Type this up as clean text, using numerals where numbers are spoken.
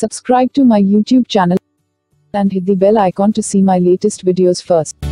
Subscribe to my YouTube channel and hit the bell icon to see my latest videos first.